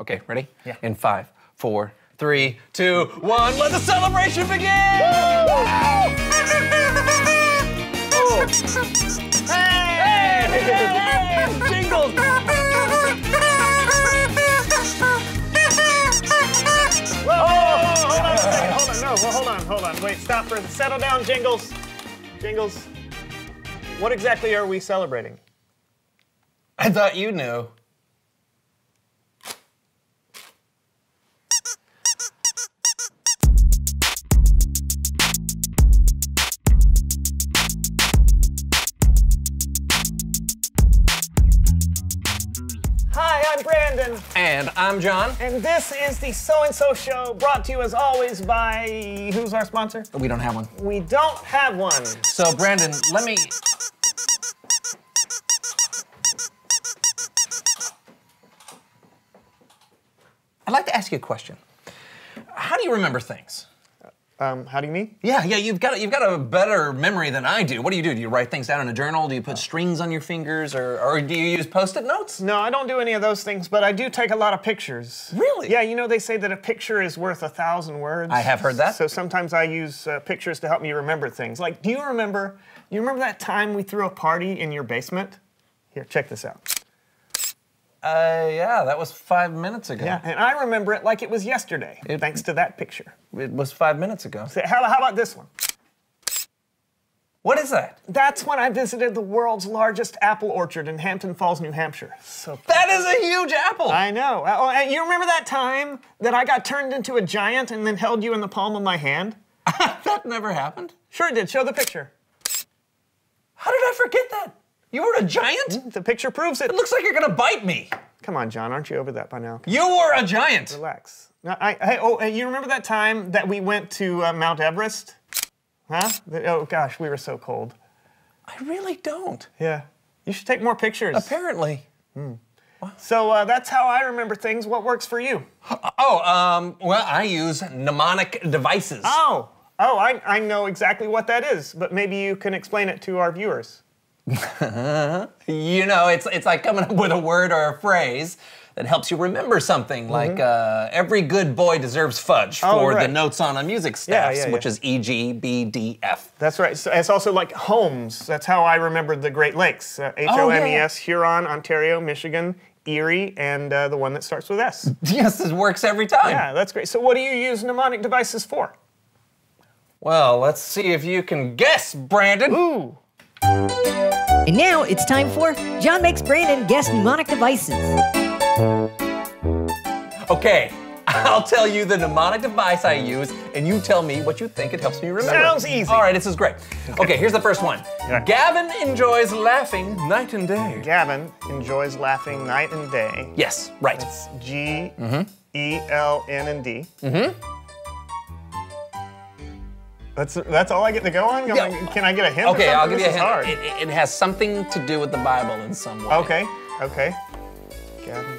Okay, ready? Yeah. In 5, 4, 3, 2, 1, let the celebration begin! Oh. Hey! Hey! Hey! Jingles! Whoa! Oh, hold on a second, hold on, no, well, hold on. Wait, stop for, settle down, Jingles. Jingles, what exactly are we celebrating? I thought you knew. Hi, I'm Brandon. And I'm John. And this is the So and So show, brought to you as always by, who's our sponsor? We don't have one. We don't have one. So Brandon, let me. I'd like to ask you a question. How do you remember things? How do you mean? Yeah, you've got a better memory than I do. What do you do? Do you write things down in a journal? Do you put strings on your fingers? Or do you use Post-it notes? No, I don't do any of those things, but I do take a lot of pictures. Really? Yeah, you know, they say that a picture is worth 1,000 words. I have heard that. So sometimes I use pictures to help me remember things. Like, do you remember, that time we threw a party in your basement? Here, check this out. Yeah, that was 5 minutes ago. Yeah, and I remember it like it was yesterday, thanks to that picture. It was 5 minutes ago. So how about this one? What is that? That's when I visited the world's largest apple orchard in Hampton Falls, New Hampshire. So that is a huge apple! I know. Oh, and you remember that time that I got turned into a giant and then held you in the palm of my hand? That never happened. Sure it did. Show the picture. How did I forget that? You were a giant? The picture proves it. It looks like you're gonna bite me. Come on, John, aren't you over that by now? You were a giant. Relax. No, you remember that time that we went to Mount Everest? Huh? Oh gosh, we were so cold. I really don't. Yeah. You should take more pictures. Apparently. Hmm. Wow. So that's how I remember things. What works for you? Oh, well, I use mnemonic devices. Oh. Oh, I know exactly what that is, but maybe you can explain it to our viewers. You know, it's like coming up with a word or a phrase that helps you remember something, like every good boy deserves fudge for the notes on a music staff, which is E, G, B, D, F. That's right. So it's also like homes. That's how I remembered the Great Lakes. H-O-M-E-S, Huron, Ontario, Michigan, Erie, and the one that starts with S. Yes, it works every time. Yeah, that's great. So what do you use mnemonic devices for? Well, let's see if you can guess, Brandon. Ooh. And now it's time for John Makes Brandon Guess Mnemonic Devices. Okay, I'll tell you the mnemonic device I use, and you tell me what you think it helps me remember. Sounds easy. All right, this is great. Okay, here's the first one. Right. Gavin enjoys laughing night and day. Gavin enjoys laughing night and day. Yes, right. It's G, E, L, N, and D. That's all I get to go on? Can I get a hint? Okay, I'll give you a hint. It has something to do with the Bible in some way. Okay. Gavin.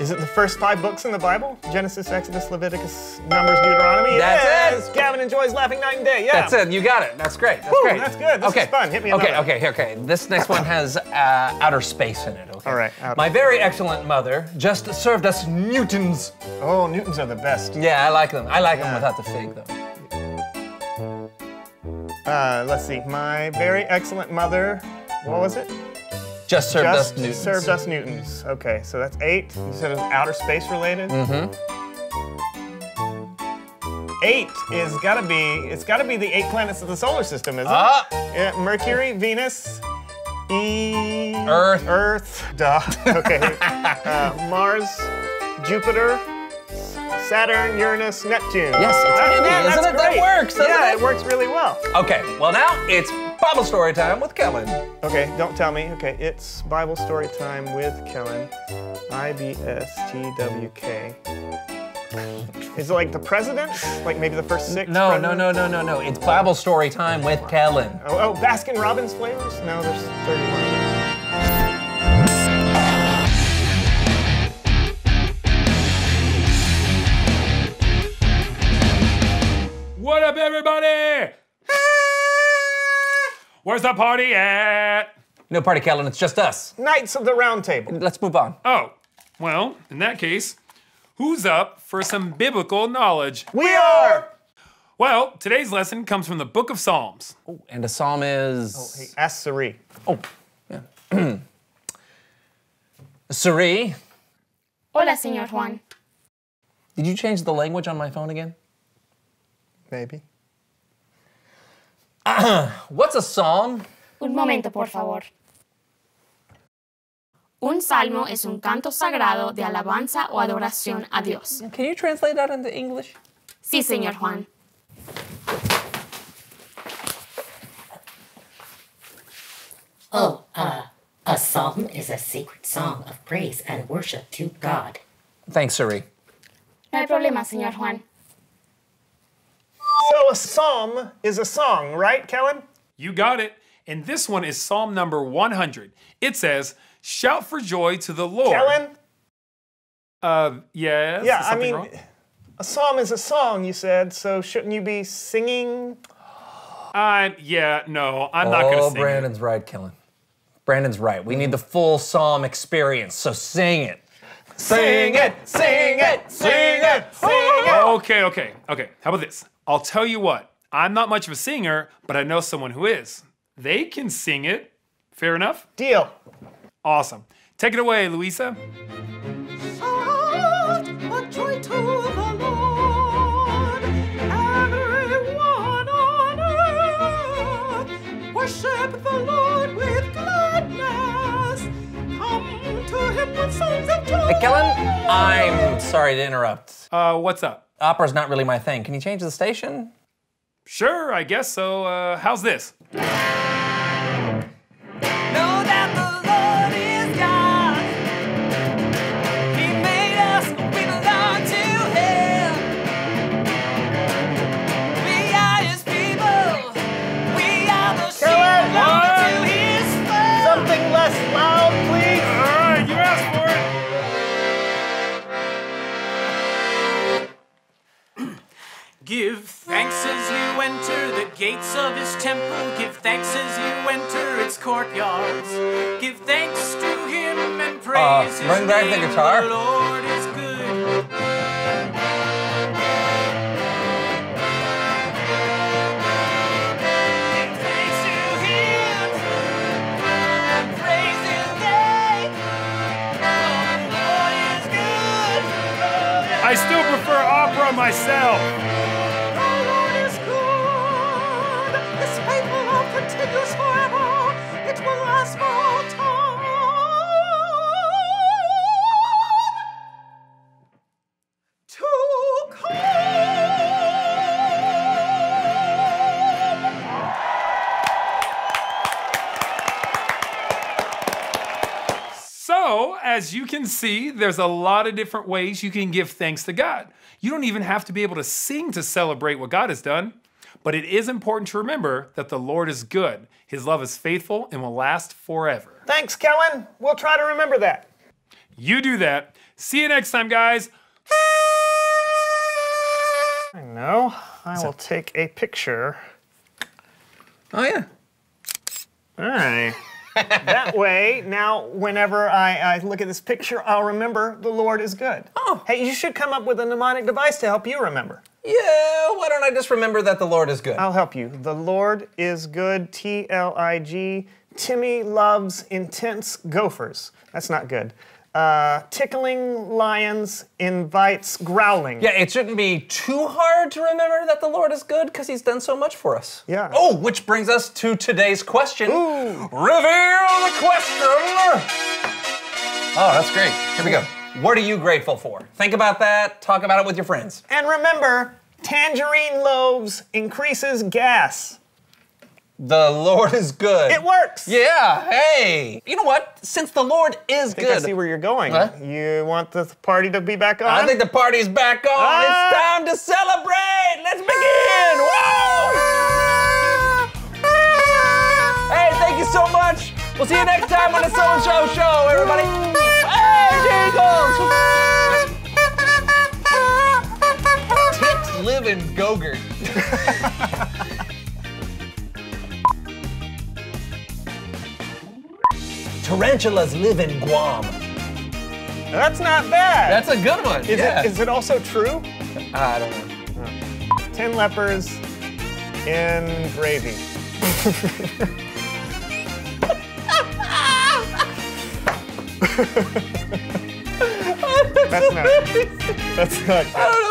Is it the first 5 books in the Bible? Genesis, Exodus, Leviticus, Numbers, Deuteronomy? That's it! Gavin enjoys laughing night and day, yeah. That's it, you got it. That's great, that's great. That's good, this is fun. Hit me another. Okay. This next one has outer space in it, okay? All right. My very excellent mother just served us Newtons. Oh, Newtons are the best. Yeah, I like them. I like them without the fig, though. Let's see, my very excellent mother, what was it? Just served us Newtons. Okay, so that's 8. You said it was outer space related? 8 is gotta be, the 8 planets of the solar system, isn't it? Yeah, Mercury, Venus, Earth, duh, okay. Mars, Jupiter, Saturn, Uranus, Neptune. Yes, it's handy, isn't it? That works. Yeah, it works really well. Okay, well now it's Bible story time with Kellen. Okay, don't tell me. Okay, it's Bible story time with Kellen. I-B-S-T-W-K. Is it like the president? Like maybe the first 6? No. It's Bible story time with Kellen. Oh, Baskin Robbins flavors? No, there's 31. What up, everybody? Where's the party at? No party, Kellen, it's just us. Knights of the Round Table. Let's move on. Oh, Well, in that case, who's up for some biblical knowledge? We are! Well, today's lesson comes from the Book of Psalms. Oh, and a psalm is? Oh, hey, ask Siri. Oh, yeah. Siri. Hola, Señor Juan. Did you change the language on my phone again? Maybe. What's a psalm? Un momento, por favor. Un salmo es un canto sagrado de alabanza o adoración a Dios. Can you translate that into English? Sí, Señor Juan. Oh, a psalm is a sacred song of praise and worship to God. Thanks, Siri. No hay problema, Señor Juan. So a psalm is a song, right, Kellen? You got it. And this one is Psalm number 100. It says, shout for joy to the Lord. Kellen? Yes? Yeah, I mean, wrong? A psalm is a song, you said, so shouldn't you be singing? I'm not gonna sing. Oh, Brandon's right, Kellen. Brandon's right. We need the full psalm experience, so sing it. Sing it, sing it, sing it, sing it. Okay. How about this? I'll tell you what, I'm not much of a singer, but I know someone who is. They can sing it. Fair enough? Deal. Awesome. Take it away, Louisa. Shout for joy to the Lord, everyone on earth. Worship the Lord with gladness. Come to him with songs of joy. Hey, Kellen, I'm sorry to interrupt. What's up? Opera's not really my thing. Can you change the station? Sure, I guess so. How's this? Know that the Lord is God. He made us, we belong to Him. We are His people. We are the sheep belonging to His flock. Something less loud, please. All right, you asked for it. Give thanks as you enter the gates of His temple. Give thanks as you enter its courtyards. Give thanks to Him and praise His name. Bring back the guitar. The Lord is good. I still prefer opera myself. As you can see, there's a lot of different ways you can give thanks to God. You don't even have to be able to sing to celebrate what God has done. But it is important to remember that the Lord is good. His love is faithful and will last forever. Thanks, Kellen. We'll try to remember that. You do that. See you next time, guys. I know. I will take a picture. Oh, yeah. All right. That way, now, whenever I look at this picture, I'll remember the Lord is good. Oh. Hey, you should come up with a mnemonic device to help you remember. Yeah, why don't I just remember that the Lord is good? I'll help you. The Lord is good, T-L-I-G. Timmy loves intense gophers. That's not good. Tickling lions invites growling. Yeah, it shouldn't be too hard to remember that the Lord is good because He's done so much for us. Yeah. Oh, which brings us to today's question. Ooh. Reveal the question. Oh, that's great. Here we go. What are you grateful for? Think about that. Talk about it with your friends. And remember, tangerine loaves increases gas. The Lord is good. It works. Yeah, hey. You know what? Since the Lord is good. I see where you're going. What? You want the party to be back on? I think the party's back on. It's time to celebrate. Let's begin. Whoa! Hey, thank you so much. We'll see you next time on the So and So show, everybody. Hey, jingles. Tits live in Gogurt. Tarantulas live in Guam. That's not bad. That's a good one. Is it also true? I don't know. No. 10 lepers in gravy. That's not. That's not good.